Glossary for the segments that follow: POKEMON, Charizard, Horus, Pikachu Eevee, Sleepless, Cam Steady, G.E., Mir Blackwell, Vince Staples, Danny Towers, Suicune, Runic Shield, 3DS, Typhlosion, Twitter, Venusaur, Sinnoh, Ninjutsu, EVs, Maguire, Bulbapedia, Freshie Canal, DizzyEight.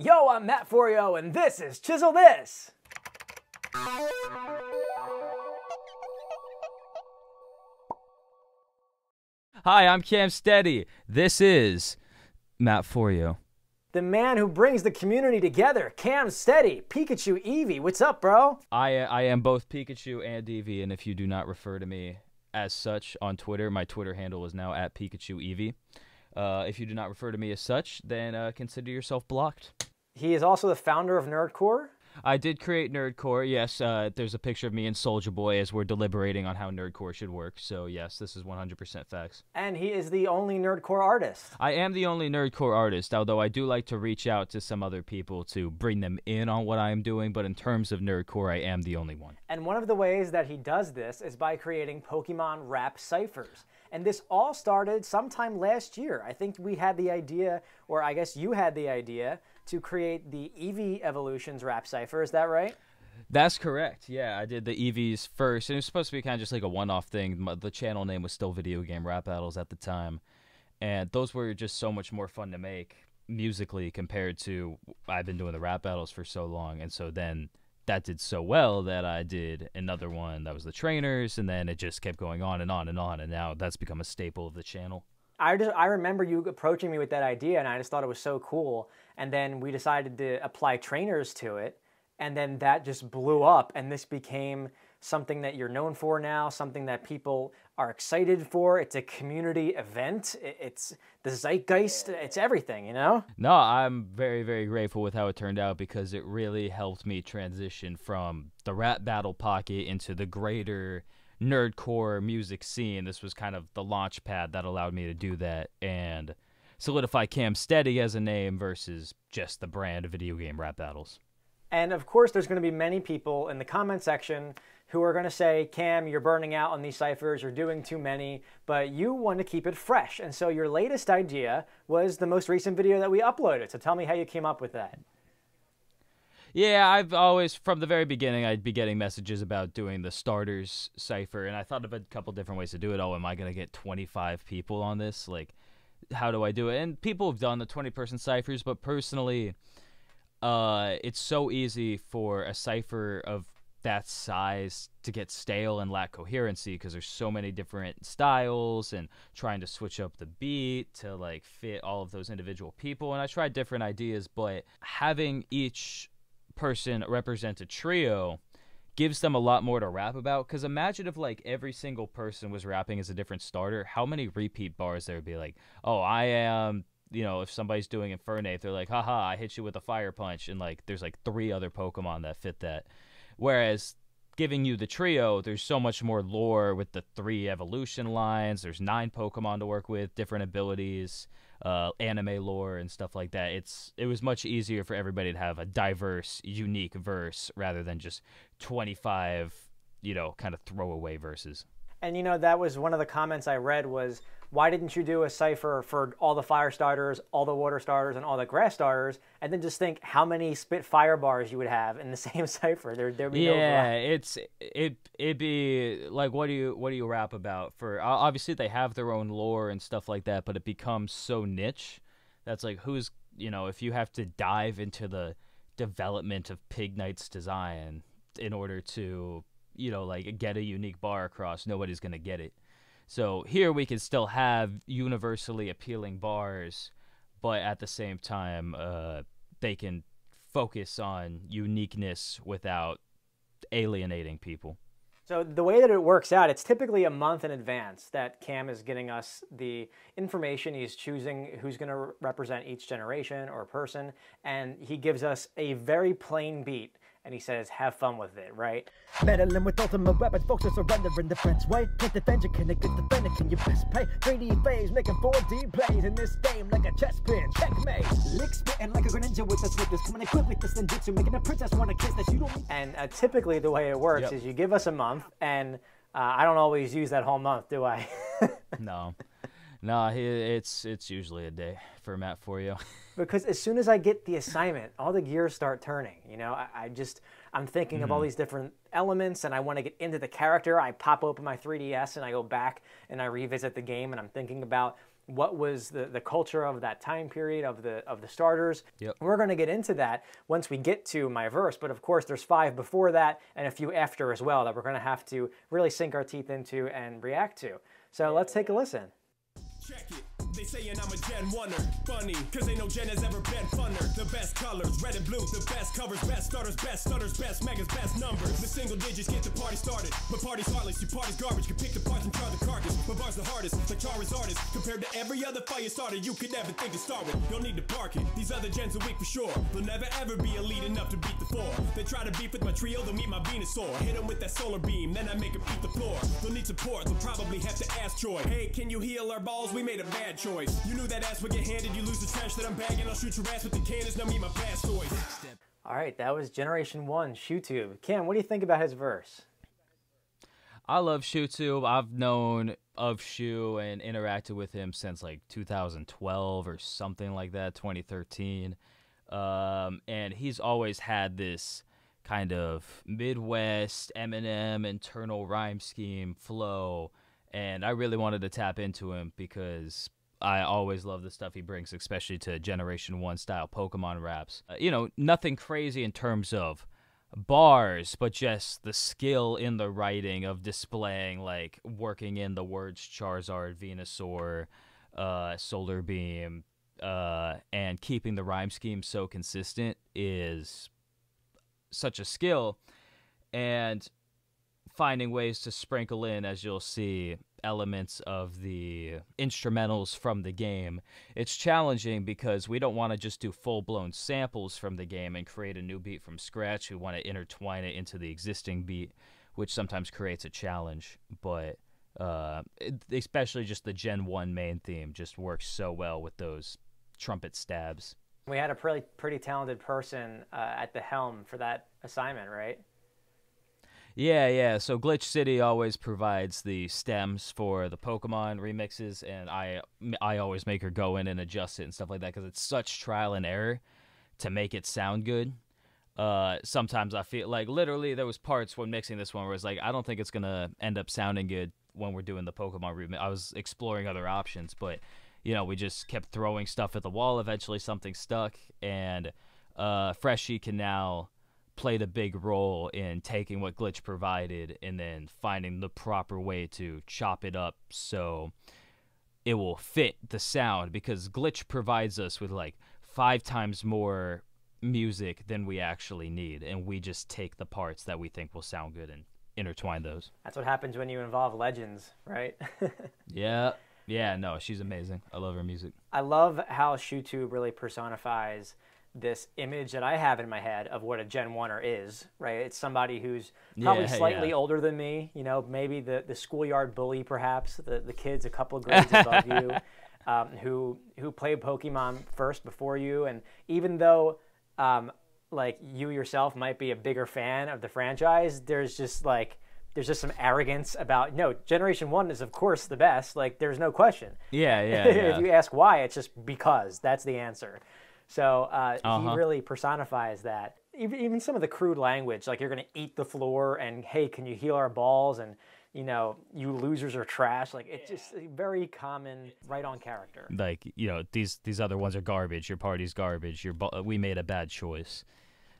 Yo, I'm Mat4yo, and this is Chisel This! Hi, I'm Cam Steady. This is Mat4yo. The man who brings the community together, Cam Steady, Pikachu Eevee. What's up, bro? I am both Pikachu and Eevee, and if you do not refer to me as such on Twitter, my Twitter handle is now at Pikachu Eevee. If you do not refer to me as such, then consider yourself blocked. He is also the founder of Nerdcore. I did create Nerdcore, yes. There's a picture of me and Soulja Boy as we're deliberating on how Nerdcore should work. So, yes, this is 100% facts. And he is the only Nerdcore artist. I am the only Nerdcore artist, although I do like to reach out to some other people to bring them in on what I am doing. But in terms of Nerdcore, I am the only one. And one of the ways that he does this is by creating Pokemon rap ciphers. And this all started sometime last year. I think we had the idea, or I guess you had the idea, to create the Eevee Evolutions rap cipher. Is that right? That's correct. Yeah, I did the Eevees first. And it was supposed to be kind of just like a one-off thing. The channel name was still Video Game Rap Battles at the time. And those were just so much more fun to make musically compared to I've been doing the rap battles for so long. And so then that did so well that I did another one that was the trainers, and then it just kept going on and on and on, and now that's become a staple of the channel. I remember you approaching me with that idea, and I just thought it was so cool, and then we decided to apply trainers to it, and then that just blew up, and this became something that you're known for now, something that people are excited for. It's a community event. It's the zeitgeist. It's everything, you know? No, I'm very, very grateful with how it turned out because it really helped me transition from the rap battle pocket into the greater nerdcore music scene. This was kind of the launch pad that allowed me to do that and solidify Cam Steady as a name versus just the brand of Video Game Rap Battles. And of course, there's going to be many people in the comment section who are going to say, Cam, you're burning out on these ciphers, you're doing too many, but you want to keep it fresh. And so your latest idea was the most recent video that we uploaded. So tell me how you came up with that. Yeah, I've always, from the very beginning, I'd be getting messages about doing the starters cipher. And I thought of a couple different ways to do it. Oh, am I going to get 25 people on this? Like, how do I do it? And people have done the 20-person ciphers, but personally, it's so easy for a cipher of that size to get stale and lack coherency because there's so many different styles and trying to switch up the beat to like fit all of those individual people. And I tried different ideas, but having each person represent a trio gives them a lot more to rap about. Because imagine if like every single person was rapping as a different starter, how many repeat bars there would be. Like, oh, I am, you know, if somebody's doing Infernape, they're like, haha, I hit you with a fire punch. And like, there's like 3 other Pokemon that fit that. Whereas giving you the trio, there's so much more lore with the 3 evolution lines. There's 9 Pokemon to work with, different abilities, anime lore and stuff like that. It was much easier for everybody to have a diverse, unique verse rather than just 25, you know, kind of throwaway verses. And, you know, that was one of the comments I read was, why didn't you do a cipher for all the fire starters, all the water starters, and all the grass starters, and then just think how many spit fire bars you would have in the same cipher? There'd be no overlap. It'd be like, what do you rap about? For obviously they have their own lore and stuff like that, but it becomes so niche. That's like who's, you know, if you have to dive into the development of Pignite's design in order to, you know, like get a unique bar across, nobody's gonna get it. So here we can still have universally appealing bars, but at the same time, they can focus on uniqueness without alienating people. So the way that it works out, it's typically a month in advance that Cam is getting us the information. He's choosing who's going to represent each generation or person, and he gives us a very plain beat. And he says, have fun with it, right? Meddling with ultimate weapons, folks are surrendering the French way. Can't defend you, can it get defended? Can you best play? 3D phase, making 4D plays in this game like a chess pin. Checkmate. Lick spitting like a greninja with the swiftness. Coming equipped with this ninjutsu, making a princess want to kiss that you don't need. And typically the way it works is you give us a month, and I don't always use that whole month, do I? No. No, it's usually a day for Mat4yo. Because as soon as I get the assignment, all the gears start turning. You know, I'm thinking of all these different elements, and I want to get into the character. I pop open my 3DS, and I go back, and I revisit the game, and I'm thinking about what was the culture of that time period of the starters. Yep. We're going to get into that once we get to my verse, but of course there's 5 before that and a few after as well that we're going to have to really sink our teeth into and react to. So let's take a listen. Check it. They saying I'm a Gen 1er, funny, cause they know Gen has ever been funner. The best colors, red and blue, the best covers, best starters, best megas, best numbers. The single digits get the party started, but party's heartless, your party's garbage. You pick the parts and try the carcass, but bars the hardest, like Chara's artist. Compared to every other fire starter, you could never think to start with. Don't need to park it, these other Gens are weak for sure. They'll never ever be elite enough to beat the 4. They try to beef with my trio, they'll meet my Venusaur. Hit them with that solar beam, then I make them eat the floor. They'll need support, they'll probably have to ask Troy. Hey, can you heal our balls? We made a bad choice. You knew that ass would get handed, you lose the trash that I'm bagging, I'll shoot your ass with the cannons, now meet my past toys. All right, that was Generation 1, ShoeTube. Cam, what do you think about his verse? I love ShoeTube. I've known of Shoe and interacted with him since like 2012 or something like that, 2013. And he's always had this kind of Midwest Eminem internal rhyme scheme flow, and I really wanted to tap into him because I always love the stuff he brings, especially to Generation 1 style Pokemon raps. You know, nothing crazy in terms of bars, but just the skill in the writing of displaying, like, working in the words Charizard, Venusaur, Solar Beam, and keeping the rhyme scheme so consistent is such a skill. And finding ways to sprinkle in, as you'll see, elements of the instrumentals from the game. It's challenging because we don't want to just do full-blown samples from the game and create a new beat from scratch. We want to intertwine it into the existing beat, which sometimes creates a challenge. But especially just the Gen 1 main theme just works so well with those trumpet stabs. We had a pretty talented person at the helm for that assignment, right? Yeah, so Glitch City always provides the stems for the Pokemon remixes, and I always make her go in and adjust it and stuff like that, because it's such trial and error to make it sound good. Sometimes I feel like, literally, there was parts when mixing this one where it's like, I don't think it's going to end up sounding good when we're doing the Pokemon remix. I was exploring other options, but, you know, we just kept throwing stuff at the wall. Eventually, something stuck, and Freshie Canal played a big role in taking what Glitch provided and then finding the proper way to chop it up so it will fit the sound, because Glitch provides us with like 5 times more music than we actually need, and we just take the parts that we think will sound good and intertwine those. That's what happens when you involve legends, right? yeah, no, she's amazing. I love her music. I love how ShoeTube really personifies this image that I have in my head of what a Gen 1er is, right? It's somebody who's probably slightly older than me, you know, maybe the schoolyard bully, perhaps, the kids a couple of grades above you, who played Pokemon first before you. And even though, like, you yourself might be a bigger fan of the franchise, there's just some arrogance about, no, Generation 1 is, of course, the best. Like, there's no question. Yeah. If you ask why, it's just because. That's the answer. So he really personifies that. Even some of the crude language, like you're going to eat the floor and, hey, can you heal our balls? And, you know, you losers are trash. Like, it's just very common, right on character. Like, you know, these other ones are garbage. Your party's garbage. We made a bad choice.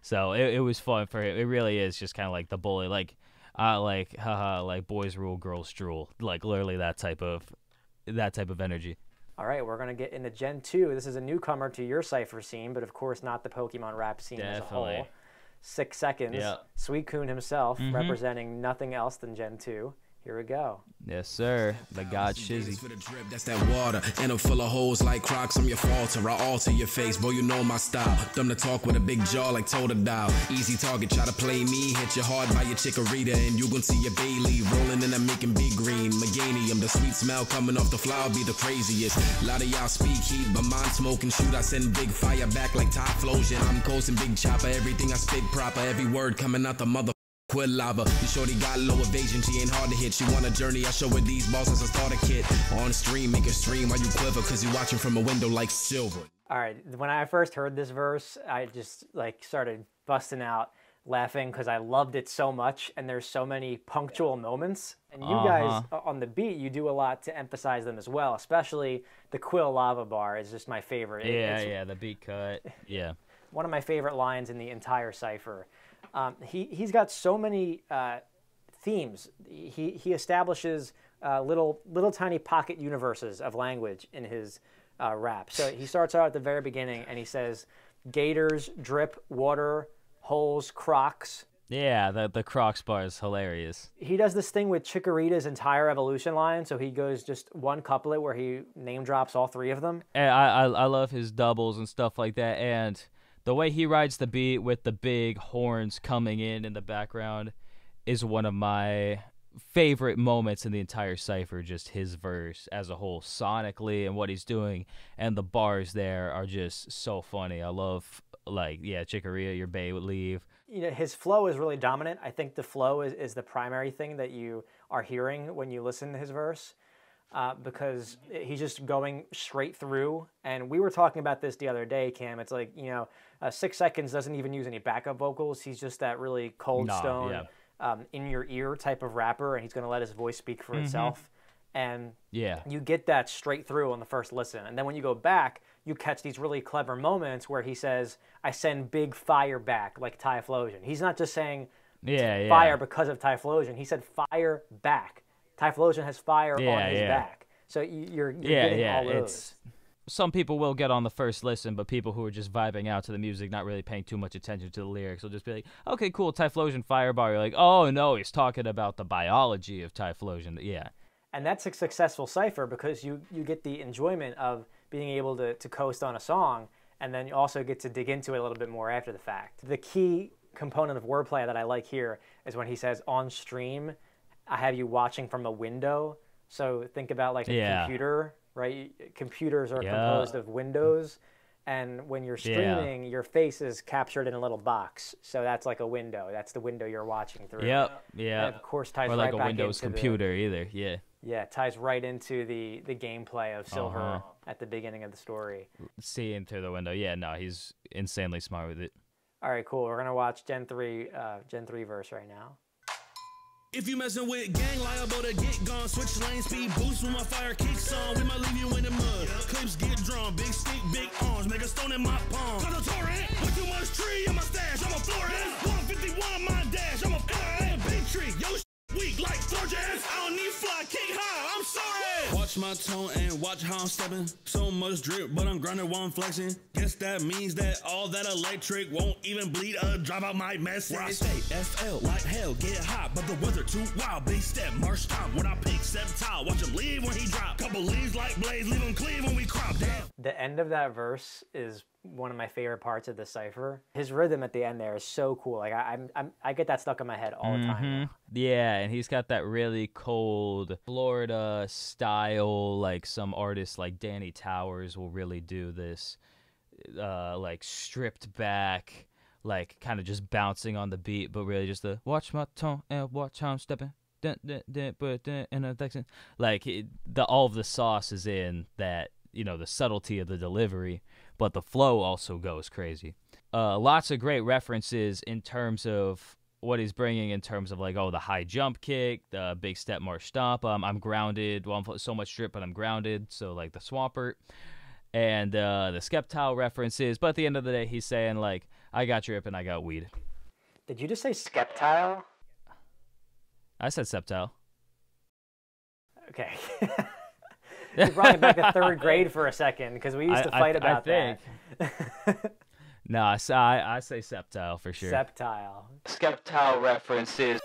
So it was fun for him. It really is just kind of like the bully. Like, haha, like boys rule, girls drool. Like, literally that type of energy. All right, we're going to get into Gen 2. This is a newcomer to your cypher scene, but of course not the Pokemon rap scene as a whole. 6 Seconds. Yeah. Suicune himself, representing nothing else than Gen 2. Here we go. Yes, sir. The God Shizzy. For the drip, that's that water. And I'm full of holes like Crocs. I'm your falter. I alter your face. Boy, you know my style. Dumb to talk with a big jaw like Total Dial. Easy target. Try to play me. Hit you hard by your Chikorita. And you gon' see your Bailey rolling and I'm making big green. Meganium. The sweet smell coming off the flower be the craziest. A lot of y'all speak heat, but mine smoke and shoot. I send big fire back like top flosion. I'm coasting big chopper. Everything I spit proper. Every word coming out the mother. Quit lava, you shorty got low evasion, she ain't hard to hit. She want a journey, I show her these balls as a starter kit. On stream, make a stream while you quiver, cause you watching from a window like silver. All right, when I first heard this verse, I just like started busting out laughing because I loved it so much, and there's so many punctual moments. And you guys on the beat, you do a lot to emphasize them as well, especially the Quill Lava Bar is just my favorite. Yeah, the beat cut. Yeah. One of my favorite lines in the entire cipher. He's got so many themes. He establishes little tiny pocket universes of language in his rap. So he starts out at the very beginning and he says, "Gators drip water, holes, Crocs." Yeah, the Crocs bar is hilarious. He does this thing with Chikorita's entire evolution line, so he goes just one couplet where he name drops all three of them. And I love his doubles and stuff like that, and the way he rides the beat with the big horns coming in the background is one of my favorite moments in the entire cipher. Just his verse as a whole, sonically, and what he's doing, and the bars there are just so funny. I love, like, yeah, Chikorita, your bae would leave. You know, his flow is really dominant. I think the flow is the primary thing that you are hearing when you listen to his verse, because he's just going straight through. And we were talking about this the other day, Cam. It's like, you know, 6 Seconds doesn't even use any backup vocals. He's just that really cold stone, in your ear type of rapper, and he's going to let his voice speak for itself. And yeah, you get that straight through on the first listen. And then when you go back, you catch these really clever moments where he says, "I send big fire back like Typhlosion." He's not just saying fire because of Typhlosion. He said fire back. Typhlosion has fire on his back. So you're getting all those. Some people will get on the first listen, but people who are just vibing out to the music, not really paying too much attention to the lyrics, will just be like, okay, cool, Typhlosion firebar. You're like, oh, no, he's talking about the biology of Typhlosion. Yeah. And that's a successful cipher because you get the enjoyment of being able to coast on a song, and then you also get to dig into it a little bit more after the fact. The key component of wordplay that I like here is when he says, "On stream, I have you watching from a window." So think about like a computer, right? Computers are composed of windows, and when you're streaming, your face is captured in a little box. So that's like a window. That's the window you're watching through. Yep, yeah. And of course, ties right back into or like a Windows computer either, yeah. Yeah, it ties right into the gameplay of Silver at the beginning of the story. See him through the window. Yeah, no, he's insanely smart with it. All right, cool. We're going to watch Gen 3 verse right now. If you messing with gang, liable to get gone. Switch lane, speed boost with my fire kicks on. We might leave you in the mud. Clips get drawn, big stick, big arms. Make a stone in my palm. Cause I'm torrent. With too much tree in my stash. I'm a florist. 151 my dash. I'm a big tree. Yo, weak like Forges. I don't need fly, kick high. I'm sorry. Watch my tone and watch how I'm stepping. So much drip, but I'm grounded while I'm flexing. Guess that means that all that electric won't even bleed a drop out my mess. Where I stay, FL like hell, get hot, but the weather too wild. Big step, march time. When I pick septile, watch him leave when he drop. Couple leaves like blaze, leave him clean when we crop. Damn. The end of that verse is one of my favorite parts of the cipher. His rhythm at the end there is so cool. Like I get that stuck in my head all the time now. Yeah, and he's got that really cold Florida style, like some artists like Danny Towers will really do this, like stripped back, like kind of just bouncing on the beat, but really just the watch my tone and watch how I'm stepping. Like all of the sauce is in that, you know, the subtlety of the delivery, but the flow also goes crazy. Lots of great references in terms of what he's bringing, in terms of like, oh, the high jump kick, the big step march stomp. I'm grounded. Well, I'm so much drip, but I'm grounded. So like the Swampert and the Skeptile references. But at the end of the day, he's saying like, I got drip and I got weed. Did you just say Skeptile? I said Septile. Okay. You brought me back to third grade for a second because we used to fight about that. No, I say Septile for sure. Septile. Skeptile references.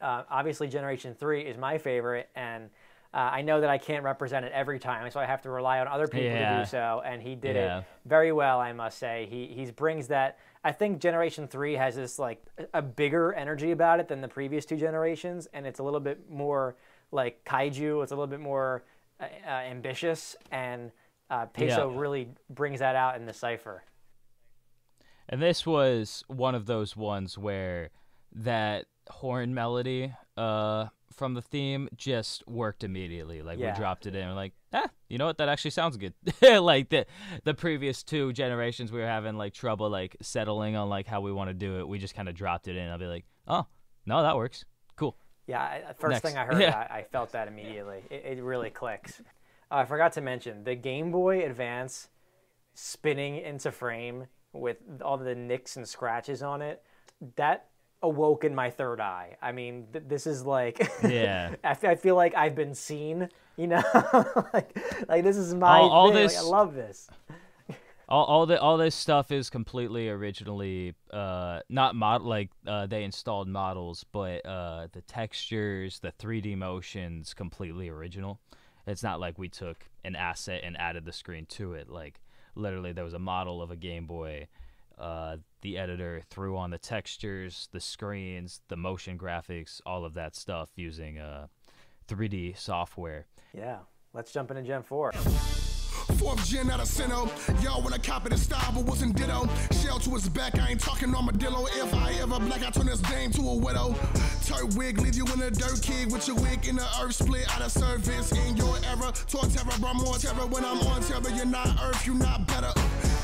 Obviously, Generation 3 is my favorite, and I know that I can't represent it every time, so I have to rely on other people to do so, and he did it very well, I must say. He brings that. I think Generation 3 has this, like, a bigger energy about it than the previous two generations, and it's a little bit more like kaiju. It's a little bit more ambitious, and Peso really brings that out in the cipher. And this was one of those ones where that horn melody from the theme just worked immediately. Like, we dropped it in and we're like, you know what, that actually sounds good. Like, the previous two generations, we were having like trouble like settling on like how we want to do it. We just kind of dropped it in. I'll be like, oh no, that works, cool. Yeah, first thing I heard, I felt that immediately. It really clicks. I forgot to mention the Game Boy Advance spinning into frame with all the nicks and scratches on it. That awoken my third eye. I mean, this is like, I feel like I've been seen, you know. like this is my all thing. This, like, I love this. All this stuff is completely originally not model, like they installed models, but the textures, the 3D motions, completely original. It's not like we took an asset and added the screen to it. Like, literally, there was a model of a Game Boy. The editor threw on the textures, the screens, the motion graphics, all of that stuff using 3D software. Yeah, let's jump into Gen 4. Fourth gen out of Sinnoh, y'all wanna copy the style but wasn't ditto. Shell to his back, I ain't talking armadillo. If I ever black, I turn this dame to a widow. Turk wig, leave you in a dirt kid with your wig in the earth, split out of service in your era. Talk terror, bro, more terror when I'm on terror. You're not earth, you're not better.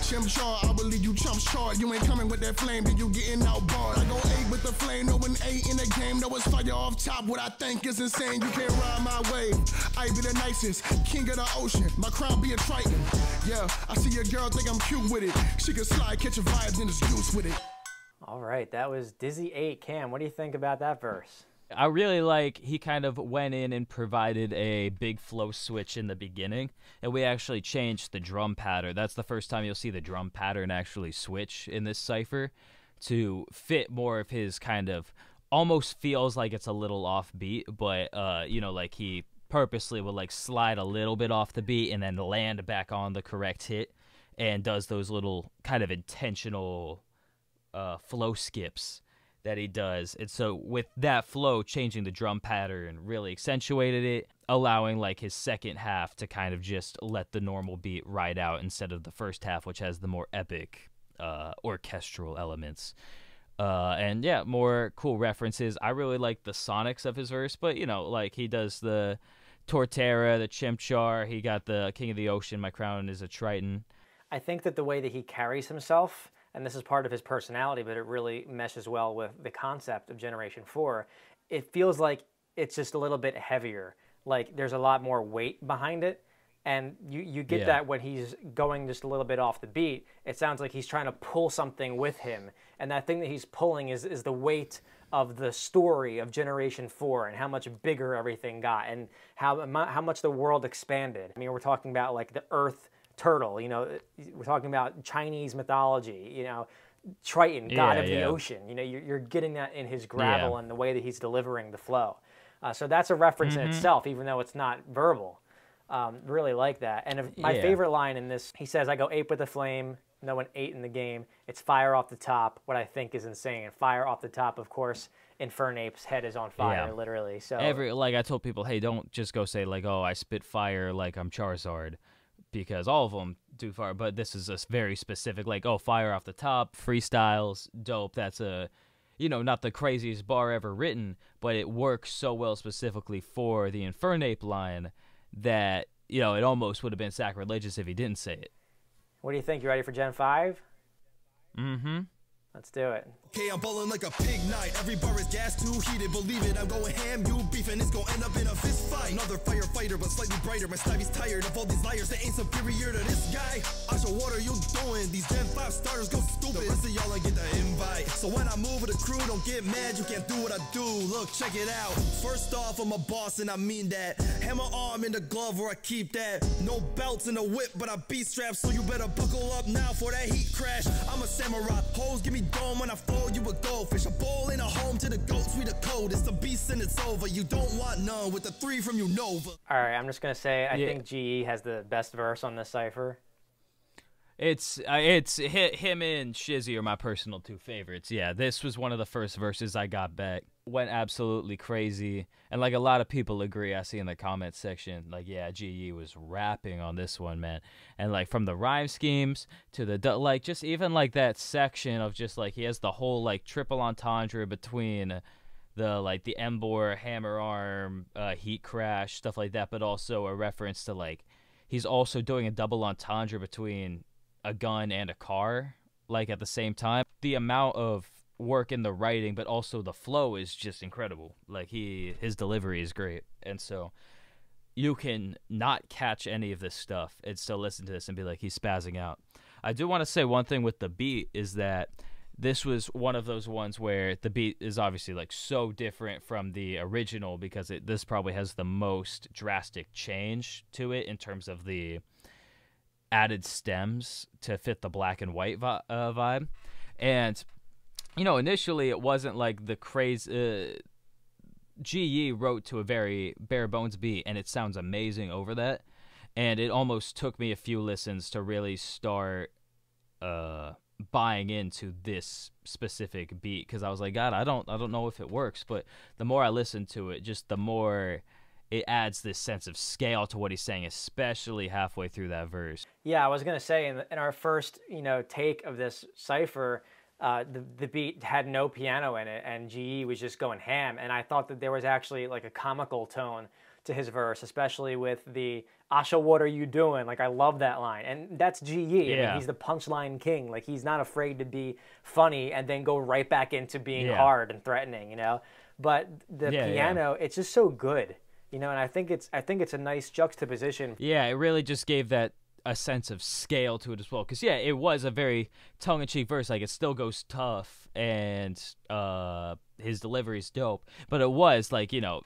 Chimp shaw, I believe you chump shaw. You ain't coming with that flame, then you getting outbarred. I go eight with the flame, no an eight in the game. No, it's fire off top, what I think is insane. You can't ride my wave, I be the nicest, king of the ocean, my crown be a Triton. Yeah, I see a girl, think I'm cute with it. She can slide, catch your vibes, and juice with it. All right, that was Dizzy 8. Cam, what do you think about that verse? I really like, he kind of went in and provided a big flow switch in the beginning, and we actually changed the drum pattern. That's the first time you'll see the drum pattern actually switch in this cypher to fit more of his kind of, almost feels like it's a little offbeat, but, you know, like he purposely will like slide a little bit off the beat and then land back on the correct hit, and does those little kind of intentional flow skips that he does. And so with that flow, changing the drum pattern really accentuated it, allowing like his second half to kind of just let the normal beat ride out instead of the first half, which has the more epic orchestral elements. And yeah, more cool references. I really like the sonics of his verse, but you know, like he does the Torterra, the Chimchar, he got the King of the Ocean, my crown is a Triton. I think that the way that he carries himself, and this is part of his personality, but it really meshes well with the concept of Generation 4. It feels like it's just a little bit heavier. Like, there's a lot more weight behind it, and you get that when he's going just a little bit off the beat. It sounds like he's trying to pull something with him, and that thing that he's pulling is the weight of the story of Generation 4 and how much bigger everything got and how much the world expanded. I mean, we're talking about, like, the Earth Turtle, you know, we're talking about Chinese mythology, you know, Triton, god of the ocean, you know, you're getting that in his gravel and the way that he's delivering the flow. So that's a reference in itself, even though it's not verbal. Really like that. And if, my favorite line in this, he says, I go ape with the flame, no one ate in the game. It's fire off the top, what I think is insane. Fire off the top, of course. Infernape's head is on fire, literally. So like I told people, hey, don't just go say like, oh, I spit fire like I'm Charizard, because all of them do fire, but this is a very specific, like, oh, fire off the top, freestyles, dope. That's a, you know, not the craziest bar ever written, but it works so well specifically for the Infernape line that, you know, it almost would have been sacrilegious if he didn't say it. What do you think? You ready for Gen 5? Mm-hmm. Let's do it. Okay, I'm bowling like a pig night. Every bar is gas too heated. Believe it, I'm going ham, you beefing. It's gonna end up in a fist fight. Another firefighter, but slightly brighter. My snivey's tired of all these liars that ain't superior to this guy. I shall water you doing. These Gen 5 starters go stupid. The rest of y'all ain't get the invite. So when I move with the crew, don't get mad. You can't do what I do. Look, check it out. First off, I'm a boss and I mean that. Hammer arm in the glove where I keep that. No belts in the whip, but I beat straps. So you better buckle up now for that heat crash. I'm a samurai. Hoes give me dome when I fall, you a goldfish. A bowl in a home to the goats, we the code. It's the beast and it's over. You don't want none with the three from you, Nova. All right, I'm just going to say, I think G.E. has the best verse on this cypher. It's him and Shizzy are my personal two favorites. Yeah, this was one of the first verses I got back. Went absolutely crazy. And like a lot of people agree, I see in the comments section, like, yeah, G.E. was rapping on this one, man. And like from the rhyme schemes to the, like, just even like that section of just like, he has the whole like triple entendre between the like the Ember hammer arm, heat crash, stuff like that, but also a reference to like he's also doing a double entendre between a gun and a car, like at the same time. The amount of work in the writing, but also the flow is just incredible. Like his delivery is great, and so you can not catch any of this stuff and still listen to this and be like, he's spazzing out. I do want to say one thing with the beat is that this was one of those ones where the beat is obviously like so different from the original because this probably has the most drastic change to it in terms of the added stems to fit the black and white vibe. And, you know, initially it wasn't like the crazy... G.E. wrote to a very bare bones beat, and it sounds amazing over that. And it almost took me a few listens to really start buying into this specific beat, because I was like, God, I don't know if it works. But the more I listened to it, just the more it adds this sense of scale to what he's saying, especially halfway through that verse. Yeah, I was gonna say in our first, you know, take of this cipher, the beat had no piano in it, and G.E. was just going ham. And I thought that there was actually like a comical tone to his verse, especially with the "Asha, what are you doing?" Like, I love that line, and that's G.E. Yeah. I mean, he's the punchline king. Like, he's not afraid to be funny and then go right back into being hard and threatening, you know. But the piano, it's just so good, you know. And I think it's a nice juxtaposition. Yeah, it really just gave that a sense of scale to it as well, because yeah, it was a very tongue-in-cheek verse. Like, it still goes tough, and his delivery is dope, but it was like, you know,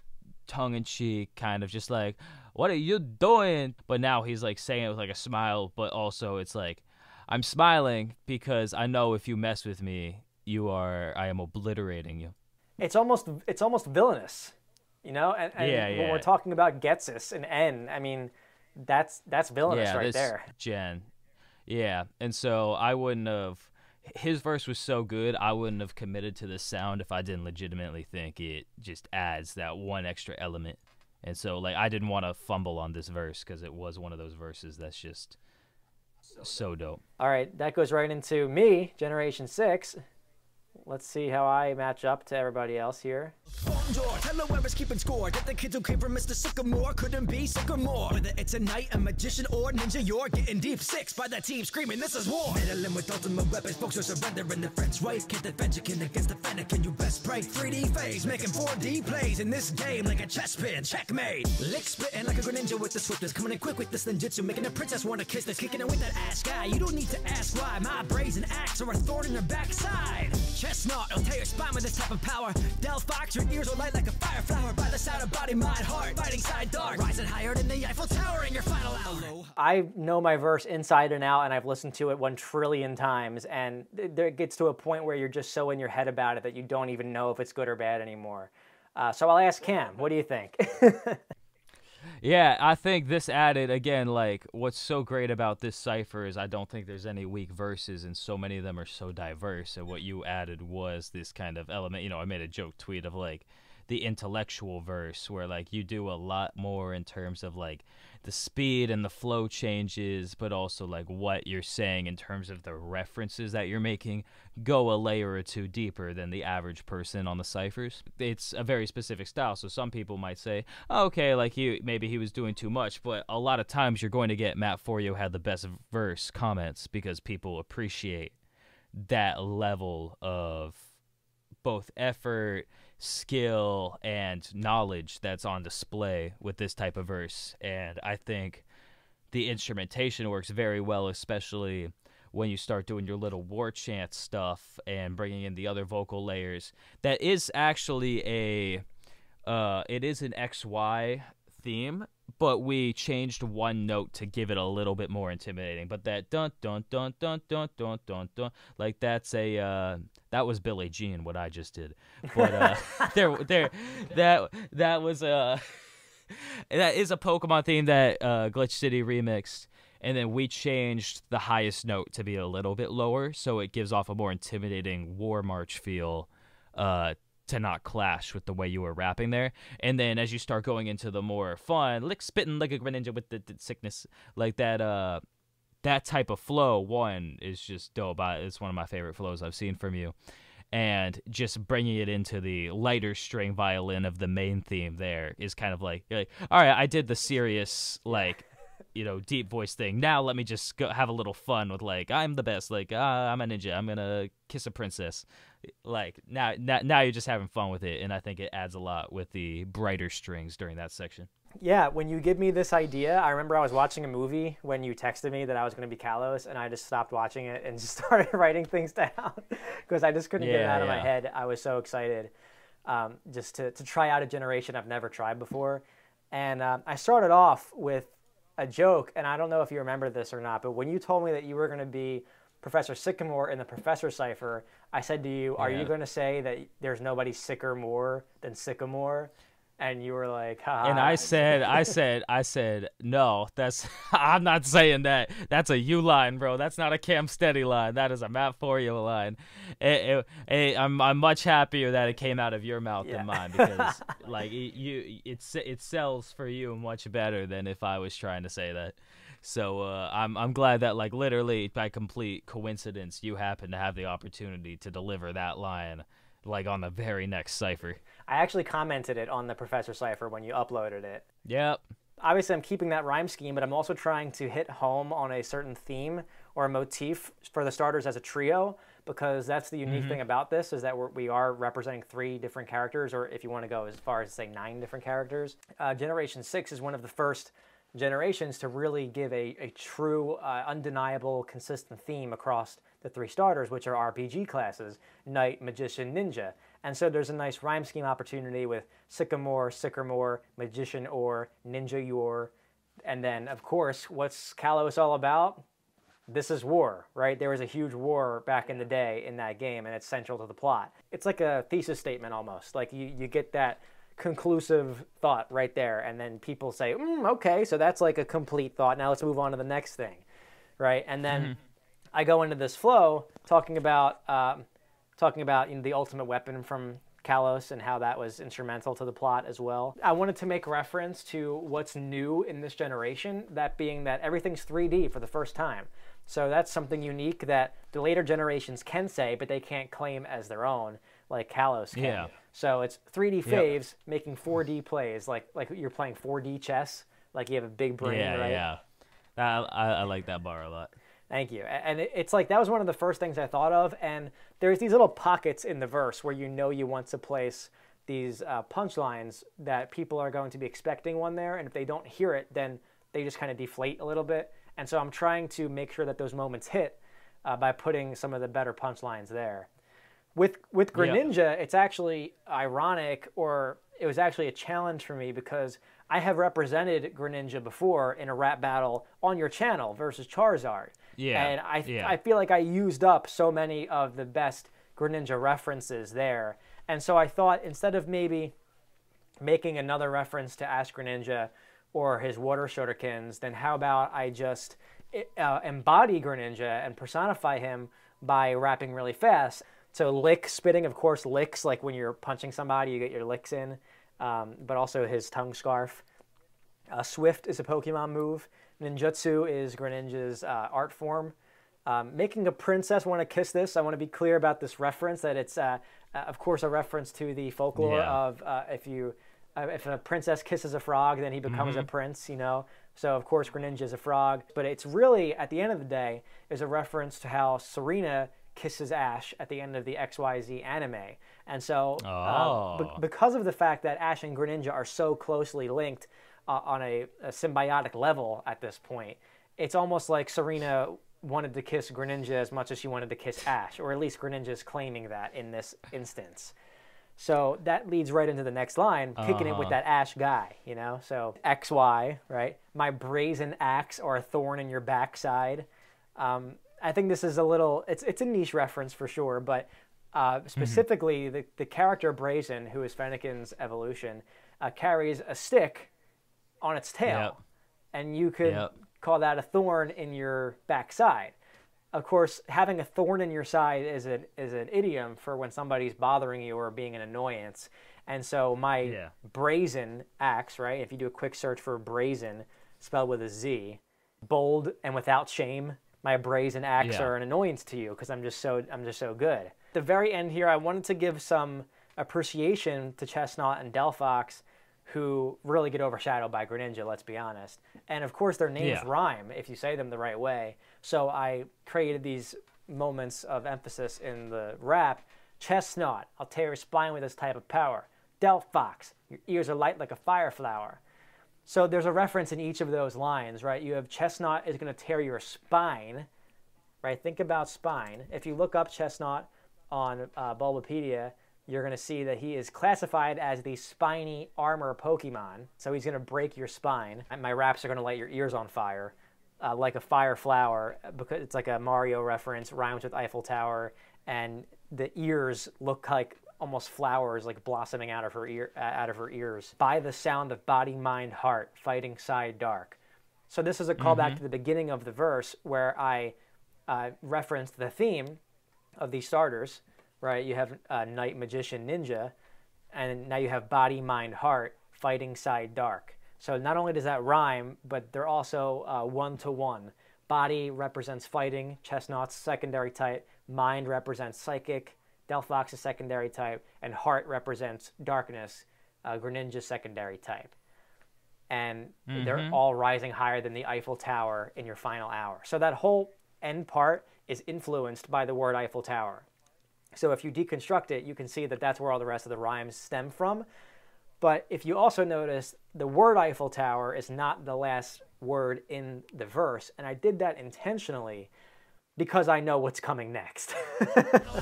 tongue-in-cheek, kind of just like, what are you doing? But now he's like saying it with like a smile, but also it's like, I'm smiling because I know if you mess with me, I am obliterating you. It's almost villainous, you know. And when we're talking about Getsis and N, I mean, that's villainous, right there. And so I wouldn't have, his verse was so good, I wouldn't have committed to this sound if I didn't legitimately think it just adds that one extra element. And so, like, I didn't want to fumble on this verse, because it was one of those verses that's just so dope. All right, that goes right into me, Generation 6. Let's see how I match up to everybody else here. Bonjour, hello, I was keeping score. Get the kids who came from Mr. Sycamore, couldn't be Sycamore. Whether it's a knight, a magician, or ninja, you're getting deep six by that team screaming, this is war. Meddling with ultimate weapons, folks are surrendering the French right. Can't defend you, can against the fender, can you best pray? 3D phase, making 4D plays in this game like a chess pin, checkmate. Lick spitting like a greninja with the swiftness, coming in quick with this ninjutsu, making a princess want to kiss this, kicking it with that ass guy. You don't need to ask why, my brazen axe or a thorn in your backside. Chestnut, I'll tear your spine with this type of power. Del Fox, your ears will light like a fire flower. By the sound of body, mind, heart, fighting side dark. Rising higher than the Eiffel Tower in your final hour. I know my verse inside and out, and I've listened to it 1 trillion times, and it gets to a point where you're just so in your head about it that you don't even know if it's good or bad anymore. So I'll ask Cam, what do you think? Yeah, I think this added, again, like, what's so great about this cipher is I don't think there's any weak verses, and so many of them are so diverse, and what you added was this kind of element. You know, I made a joke tweet of, like, the intellectual verse, where, like, you do a lot more in terms of, like, the speed and the flow changes, but also, like, what you're saying in terms of the references that you're making go a layer or two deeper than the average person on the ciphers. It's a very specific style, so some people might say, oh, okay, like, maybe he was doing too much, but a lot of times you're going to get Mat4yo had the best verse comments, because people appreciate that level of both effort, skill, and knowledge that's on display with this type of verse. And I think the instrumentation works very well, especially when you start doing your little war chant stuff and bringing in the other vocal layers. That is actually it is an XY theme, but we changed one note to give it a little bit more intimidating. But that dun dun dun dun dun dun dun dun, like, that's a that was Billie Jean, what I just did. But that is a Pokemon theme that Glitch City remixed, and then we changed the highest note to be a little bit lower, so it gives off a more intimidating war march feel to not clash with the way you were rapping there. And then as you start going into the more fun, lick spitting like a greninja with the sickness, like that type of flow, one is just dope. It's one of my favorite flows I've seen from you. and just bringing it into the lighter string violin of the main theme there is kind of like, you're like, all right, I did the serious, like, you know, deep voice thing. Now let me just go have a little fun with, like, I'm the best. Like, I'm a ninja. I'm going to kiss a princess. Like, now you're just having fun with it, and I think it adds a lot with the brighter strings during that section. Yeah, when you give me this idea, I remember I was watching a movie when you texted me that I was going to be Kalos, and I just stopped watching it and just started writing things down because I just couldn't get it out of my head. I was so excited just to try out a generation I've never tried before. And I started off with a joke, and I don't know if you remember this or not, but when you told me that you were going to be Professor Sycamore in the Professor Cipher, I said to you, are you going to say that there's nobody sicker more than Sycamore? And you were like, ha. And I said, no, that's, I'm not saying that. That's a you line, bro. That's not a Cam Steady line. That is a Mat4yo line. I'm much happier that it came out of your mouth than mine, because like it sells for you much better than if I was trying to say that. So I'm glad that, like, literally by complete coincidence, you happen to have the opportunity to deliver that line, like, on the very next cipher. I actually commented it on the Professor Cipher when you uploaded it. Yep. Obviously, I'm keeping that rhyme scheme, but I'm also trying to hit home on a certain theme or a motif for the starters as a trio, because that's the unique thing about this, is that we are representing 3 different characters, or if you want to go as far as, say, 9 different characters. Generation 6 is one of the first generations to really give a true, undeniable, consistent theme across the 3 starters, which are RPG classes, Knight, Magician, Ninja. And so there's a nice rhyme scheme opportunity with Sycamore, Sycamore, Magician or, Ninja your, and then, of course, what's Kalos all about? This is war, right? There was a huge war back in the day in that game, and it's central to the plot. It's like a thesis statement almost. Like, you get that conclusive thought right there, and then people say, okay, so that's like a complete thought. Now let's move on to the next thing, right? And then I go into this flow talking about, you know, the ultimate weapon from Kalos and how that was instrumental to the plot as well. I wanted to make reference to what's new in this generation, that being that everything's 3D for the first time. So that's something unique that the later generations can say, but they can't claim as their own, like Kalos can. Yeah. So it's 3D faves making 4D plays, like you're playing 4D chess, like you have a big brain, right? Yeah, yeah. I like that bar a lot. Thank you. And it's like, that was one of the first things I thought of. And there's these little pockets in the verse where, you know, you want to place these punchlines that people are going to be expecting one there. And if they don't hear it, then they just kind of deflate a little bit. And so I'm trying to make sure that those moments hit by putting some of the better punchlines there. With Greninja, it's actually ironic, or it was actually a challenge for me, because I have represented Greninja before in a rap battle on your channel versus Charizard. Yeah. And I feel like I used up so many of the best Greninja references there. And so I thought, instead of maybe making another reference to Ash Greninja or his water shurikens, then how about I just embody Greninja and personify him by rapping really fast. So lick spitting, of course, licks, like when you're punching somebody, you get your licks in. But also his tongue scarf. Swift is a Pokemon move. Ninjutsu is Greninja's art form. Making a princess want to kiss this. I want to be clear about this reference, that it's, of course, a reference to the folklore of if a princess kisses a frog, then he becomes a prince, you know. So, of course, Greninja is a frog. But it's really, at the end of the day, is a reference to how Serena kisses Ash at the end of the XYZ anime. And so because of the fact that Ash and Greninja are so closely linked on a symbiotic level at this point, it's almost like Serena wanted to kiss Greninja as much as she wanted to kiss Ash, or at least Greninja is claiming that in this instance. So that leads right into the next line, kicking it with that Ash guy, you know? So XY, right? My brazen axe or a thorn in your backside. I think this is a little, it's a niche reference for sure, but specifically the character Brazen, who is Fennekin's evolution, carries a stick on its tail, and you could call that a thorn in your backside. Of course, having a thorn in your side is an idiom for when somebody's bothering you or being an annoyance. And so my brazen axe, right, if you do a quick search for brazen, spelled with a Z, bold and without shame, my brazen acts are an annoyance to you because I'm just so good. At the very end here, I wanted to give some appreciation to Chestnut and Delphox, who really get overshadowed by Greninja, let's be honest. And of course their names rhyme if you say them the right way. So I created these moments of emphasis in the rap. Chestnut, I'll tear your spine with this type of power. Delphox, your ears are light like a fire flower. So there's a reference in each of those lines, right? You have Chestnut is going to tear your spine, right? Think about spine. If you look up Chestnut on Bulbapedia, you're going to see that he is classified as the spiny armor Pokemon. So he's going to break your spine. And my raps are going to light your ears on fire, like a fire flower, because it's like a Mario reference, rhymes with Eiffel Tower, and the ears look like almost flowers, like blossoming out of her ears. By the sound of body, mind, heart, fighting side dark. So this is a callback to the beginning of the verse where I referenced the theme of these starters. Right, you have Knight, Magician, Ninja, and now you have Body, Mind, Heart, Fighting Side, Dark. So not only does that rhyme, but they're also one-to-one. Body represents fighting, Chestnut's secondary type, Mind represents psychic, Delphox's secondary type, and Heart represents darkness, Greninja's secondary type. And they're all rising higher than the Eiffel Tower in your final hour. So that whole end part is influenced by the word Eiffel Tower. So if you deconstruct it, you can see that that's where all the rest of the rhymes stem from. But if you also notice, the word Eiffel Tower is not the last word in the verse. And I did that intentionally because I know what's coming next.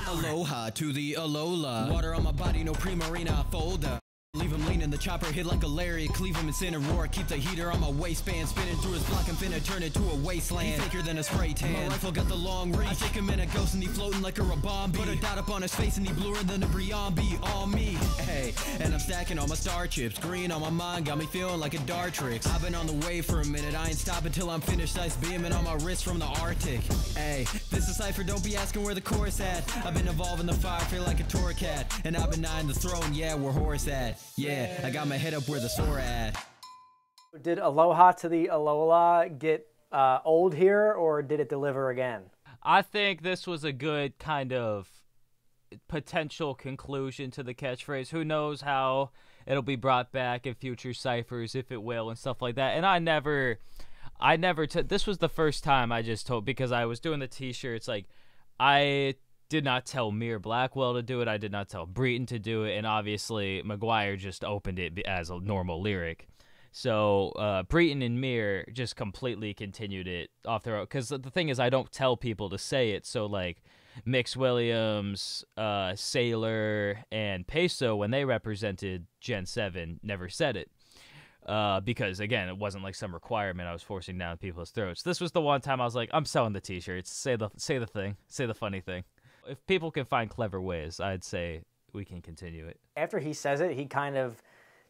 Aloha to the ALOLA. Water on my body, no pre-marina folder. Leave him leaning, the chopper hit like a lariat. Cleave him and send a roar. Keep the heater on my waistband. Spinning through his block, I'm finna turn it to a wasteland. He's thicker than a spray tan. My rifle got the long reach. I take him in a ghost and he floating like a Rabombi. Put a dot up on his face and he bluer than a Briombi. All me, hey. And I'm stacking all my star chips. Green on my mind, got me feeling like a dart trick. I've been on the wave for a minute. I ain't stopping till I'm finished. Ice beaming on my wrist from the Arctic. Hey, this is Cypher, don't be asking where the chorus at. I've been evolving the fire, feel like a Torcat. And I've been eyeing the throne, yeah, where Horus at. Yeah, I got my head up where the sore at. Did Aloha to the Alola get old here, or did it deliver again? I think this was a good kind of potential conclusion to the catchphrase. Who knows how it'll be brought back in future ciphers, if it will, and stuff like that. And I never. This was the first time I just told, because I was doing the T-shirts. Like, I did not tell Mir Blackwell to do it. I did not tell Breton to do it. And obviously, Maguire just opened it as a normal lyric. So Breton and Mir just completely continued it off their own. Because the thing is, I don't tell people to say it. So, like, Mix Williams, Sailor, and Peso, when they represented Gen 7, never said it. Because, again, it wasn't like some requirement I was forcing down people's throats. This was the one time I was like, I'm selling the T-shirts. Say the thing. Say the funny thing. If people can find clever ways, I'd say we can continue it. After he says it, he kind of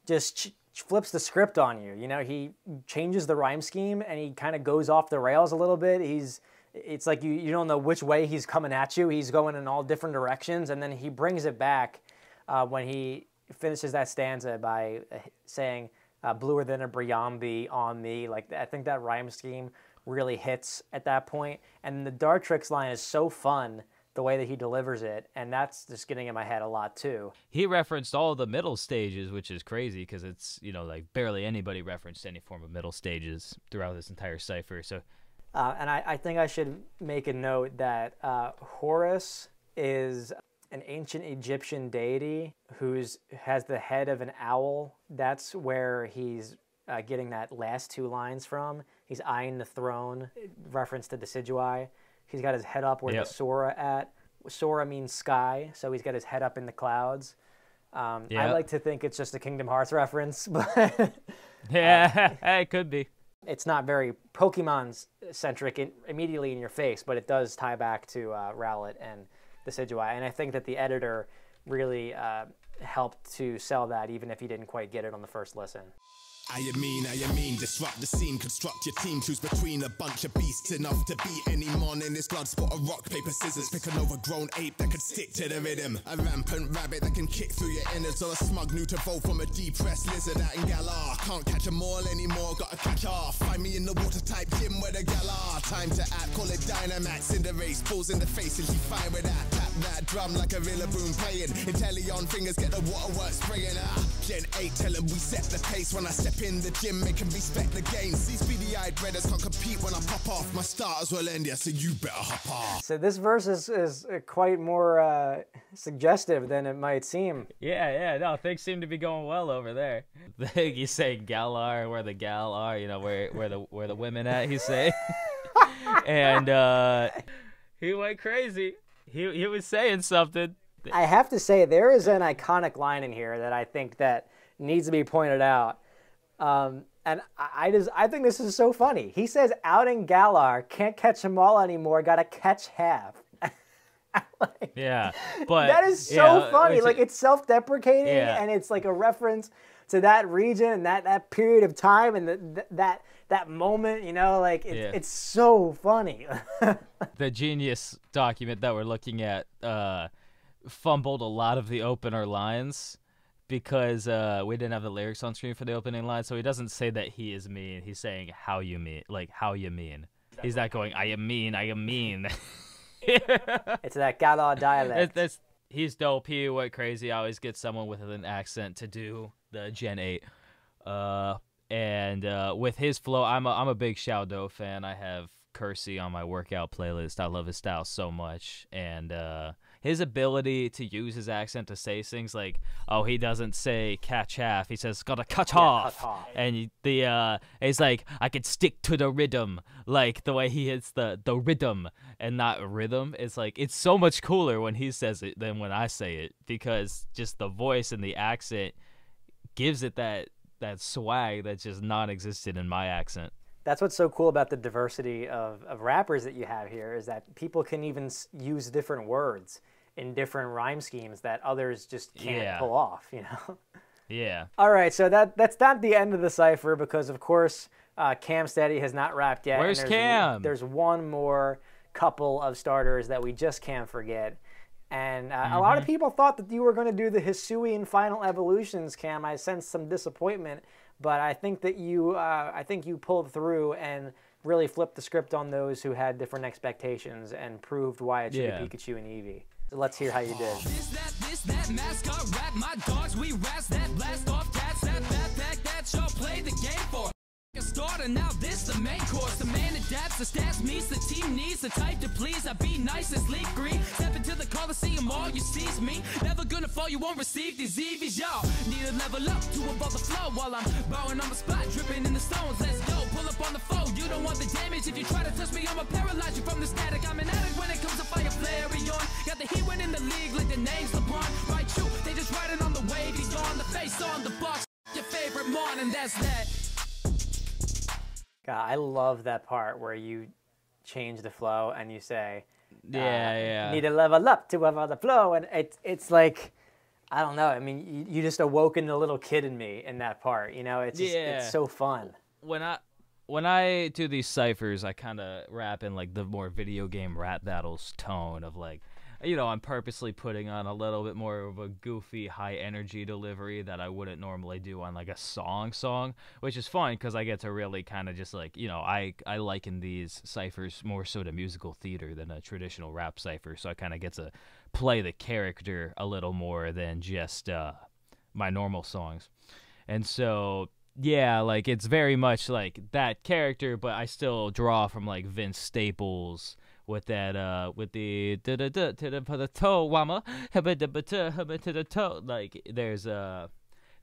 just flips the script on you. You know, he changes the rhyme scheme and he kind of goes off the rails a little bit. It's like you don't know which way he's coming at you. He's going in all different directions, and then he brings it back when he finishes that stanza by saying, bluer than a Briombi on me. Like, I think that rhyme scheme really hits at that point. And the Dartrix line is so fun, the way that he delivers it, and that's just getting in my head a lot too. He referenced all the middle stages, which is crazy because it's, you know, like barely anybody referenced any form of middle stages throughout this entire cipher. So, and I think I should make a note that Horus is an ancient Egyptian deity who has the head of an owl. That's where he's getting that last two lines from. He's eyeing the throne, reference to Decidueye. He's got his head up where the Sora at. Sora means sky, so he's got his head up in the clouds. I like to think it's just a Kingdom Hearts reference, but yeah, it could be. It's not very Pokemon-centric immediately in your face, but it does tie back to Rowlet and the Decidueye, and I think that the editor really helped to sell that, even if he didn't quite get it on the first listen. I mean, disrupt the scene, construct your team, choose between a bunch of beasts enough to beat any mon in his blood. Spot a rock, paper, scissors, pick an overgrown ape that can stick to the rhythm, a rampant rabbit that can kick through your innards, or a smug new to vote from a depressed lizard out in Galar. Can't catch them all anymore, gotta catch off. Find me in the water-type gym where the gal are. Time to act, call it Dynamax in the race, balls in the face and she fine with that. Tap that drum like a real boom playing, Intellion fingers get the waterworks spraying. Gen 8, tell him we set the pace when I step in the gym, make him respect the games. These beady-eyed redders can't compete when I pop off. My starters will end, yeah, so you better hop off. So this verse is quite more suggestive than it might seem. Yeah, no, things seem to be going well over there. You say Galar, where the gal are, you know, where the women at, you say. And he went crazy. He was saying something. I have to say, there is an iconic line in here that I think that needs to be pointed out. And I think this is so funny. He says, out in Galar, can't catch them all anymore, gotta catch half. Like, yeah, but that is so funny. Like, it's self-deprecating, and it's like a reference to that region and that period of time and that moment, you know, like it's so funny. The Genius document that we're looking at fumbled a lot of the opener lines because we didn't have the lyrics on screen for the opening line, so he doesn't say that he is mean. He's saying how you mean, like how you mean. He's not going I am mean. It's that Galar dialect. He's dope. He went crazy. I always get someone with an accent to do the Gen 8. And with his flow, I'm a big Shao Dow fan. I have Cursey on my workout playlist. I love his style so much. And his ability to use his accent to say things like, oh, he doesn't say catch half. He says, gotta cut off. And the it's like, I can stick to the rhythm. Like the way he hits the rhythm and not rhythm. It's like, it's so much cooler when he says it than when I say it. Because just the voice and the accent gives it that swag that's just non-existent in my accent. That's what's so cool about the diversity of rappers that you have here, is that people can even use different words in different rhyme schemes that others just can't pull off, you know? Yeah. All right, so that's not the end of the cipher, because of course Cam Steady has not rapped yet. Where's Cam? There's one more couple of starters that we just can't forget. And a lot of people thought that you were going to do the Hisuian final evolutions, Cam. I sensed some disappointment, but I think that you, I think you pulled through and really flipped the script on those who had different expectations and proved why it should be Pikachu and Eevee. So let's hear how you did. This, that, mascot rap, my dogs, we rats, that blast off cats, that backpack, that y'all play the game for. A starter, now this the main course. The man adapts, the stats meets, the team needs, the type to please. I be nice as leaf green. Step into the Coliseum, all you see's me. Never gonna fall, you won't receive these EVs, y'all. Need to level up to above the flow while I'm bowing on the spot, dripping in the stones. Let's go, pull up on the foe. You don't want the damage. If you try to touch me, I'ma paralyze you from the static. I'm an addict when it comes to fire flareon. Got the heat win in the league, like the name's LeBron. Right, you, they just riding on the wave. He's on the face, on the box. Your favorite morning, that's that. I love that part where you change the flow and you say, need to level up to level the flow. And it's like, I don't know. I mean, you just awoken the little kid in me in that part. You know, it's just, it's so fun. When I do these ciphers, I kind of rap in like the more video game rap battles tone of like, you know, I'm purposely putting on a little bit more of a goofy, high-energy delivery that I wouldn't normally do on, like, a song, which is fun because I get to really kind of just, like, you know, I liken these ciphers more so to musical theater than a traditional rap cipher, so I kind of get to play the character a little more than just my normal songs. And so, yeah, like, it's very much, like, that character, but I still draw from, like, Vince Staples with that, with the to the toe, wama, to the toe. Like, there's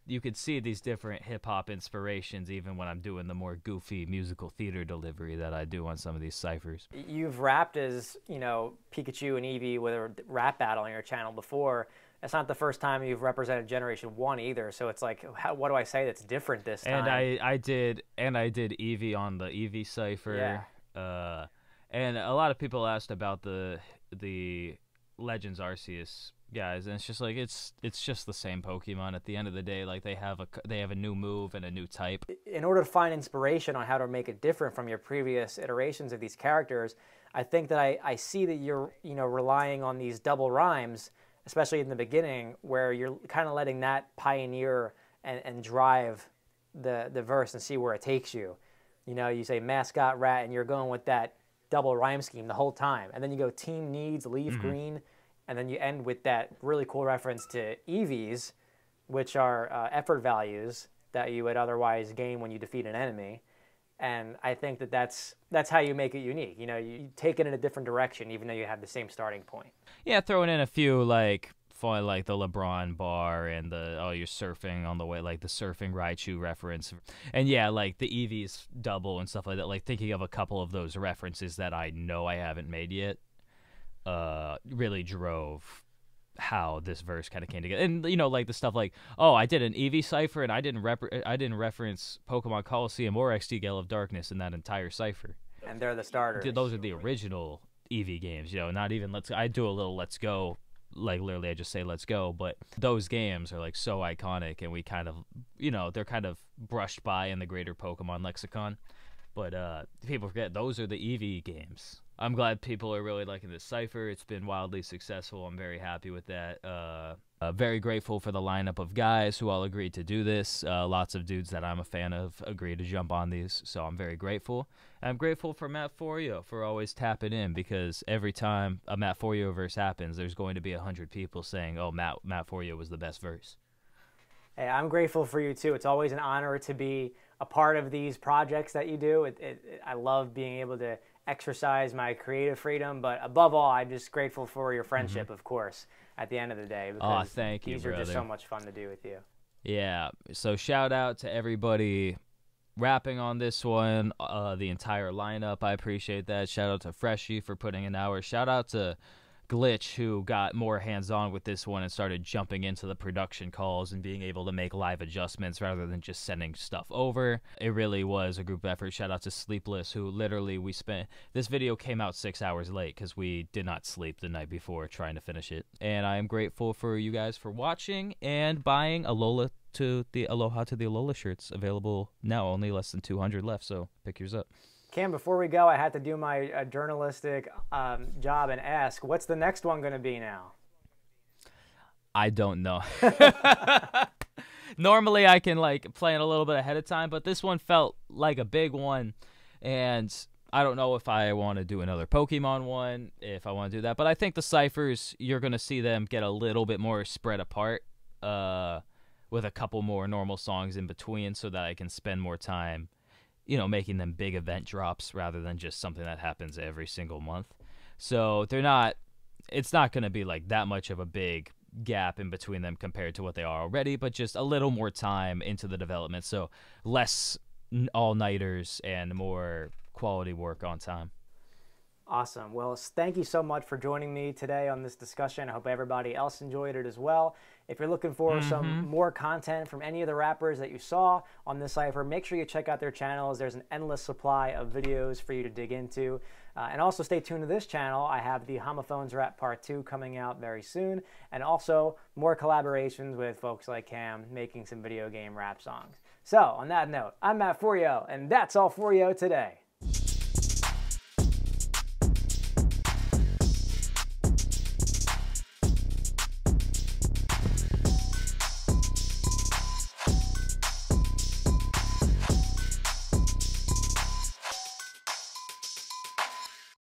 you could see these different hip hop inspirations even when I'm doing the more goofy musical theater delivery that I do on some of these ciphers. You've rapped as, you know, Pikachu and Eevee with a rap battle on your channel before. It's not the first time you've represented Generation 1 either, so it's like, what do I say that's different this time? And I did Eevee on the Eevee cipher. Yeah. And a lot of people asked about the Legends Arceus guys, and it's just like it's just the same Pokemon at the end of the day. Like they have a new move and a new type. In order to find inspiration on how to make it different from your previous iterations of these characters, I think that I see that you're relying on these double rhymes, especially in the beginning, where you're kind of letting that pioneer and drive the verse and see where it takes you. You know, you say mascot rat, and you're going with that double rhyme scheme the whole time, and then you go team needs leaf green. And then you end with that really cool reference to EVs, which are effort values that you would otherwise gain when you defeat an enemy. And I think that that's how you make it unique. You know, you take it in a different direction, even though you have the same starting point. Yeah, throwing in a few like the LeBron bar and the oh you're surfing on the way, like the surfing Raichu reference, and yeah, like the EVs double and stuff like that. Like thinking of a couple of those references that I know I haven't made yet. Really drove how this verse kind of came together, and like the stuff like, oh, I did an EV cipher and I didn't reference Pokemon Coliseum or XD Gale of Darkness in that entire cipher. And they're the starters. Those are the original EV games, Not even I do a little Let's Go, like literally I just say Let's Go, but those games are like so iconic, and we kind of, they're kind of brushed by in the greater Pokemon lexicon, but people forget those are the EV games. I'm glad people are really liking this cipher. It's been wildly successful. I'm very happy with that. Very grateful for the lineup of guys who all agreed to do this. Lots of dudes that I'm a fan of agreed to jump on these, so I'm very grateful. And I'm grateful for Mat4yo for always tapping in, because every time a Mat4yo verse happens, there's going to be 100 people saying, oh, Mat4yo was the best verse. Hey, I'm grateful for you, too. It's always an honor to be a part of these projects that you do. I love being able to exercise my creative freedom, but above all, I'm just grateful for your friendship, of course, at the end of the day. Oh, thank you, brother. These are just so much fun to do with you. Yeah, so shout out to everybody rapping on this one, the entire lineup. I appreciate that. Shout out to Freshie for putting in hours. Shout out to Glitch, who got more hands-on with this one and started jumping into the production calls and being able to make live adjustments rather than just sending stuff over. It really was a group effort. Shout out to Sleepless, who literally we spent, this video came out 6 hours late because we did not sleep the night before trying to finish it. And I am grateful for you guys for watching and buying ALOLA to the Aloha to the ALOLA shirts, available now, only less than 200 left, so pick yours up. Cam, before we go, I had to do my journalistic job and ask, what's the next one going to be now? I don't know. Normally I can like plan a little bit ahead of time, but this one felt like a big one, and I don't know if I want to do another Pokemon one, if I want to do that, but I think the ciphers, you're going to see them get a little bit more spread apart with a couple more normal songs in between, so that I can spend more time making them big event drops rather than just something that happens every single month. So it's not going to be like that much of a big gap in between them compared to what they are already, but just a little more time into the development. So less all-nighters and more quality work on time. Awesome. Well, thank you so much for joining me today on this discussion. I hope everybody else enjoyed it as well. If you're looking for some more content from any of the rappers that you saw on this cipher, make sure you check out their channels. There's an endless supply of videos for you to dig into. And also stay tuned to this channel. I have the Homophones Rap Part 2 coming out very soon. And also more collaborations with folks like Cam making some video game rap songs. So on that note, I'm Mat4yo, and that's all for yo today.